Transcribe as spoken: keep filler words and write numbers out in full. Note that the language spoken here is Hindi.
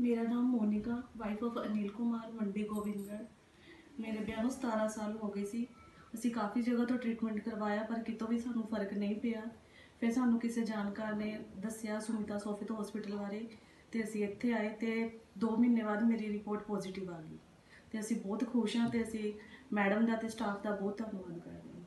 मेरा नाम मोनिका वाइफ ऑफ अनिल कुमार मंडी गोविंदगढ़। मेरे ब्याह में सतारह साल हो गए सी। असी काफ़ी जगह तो ट्रीटमेंट करवाया पर कितों भी सानू फर्क नहीं पिया। फिर सानू किसी जानकार ने दसिया सुमिता सोफत हॉस्पिटल बारे, तो असी इत्थे आए तो दो महीने बाद मेरी रिपोर्ट पॉजिटिव आ गई। तो असी बहुत खुश हाँ, तो असी मैडम का तो स्टाफ का बहुत धन्यवाद कर रहे हैं।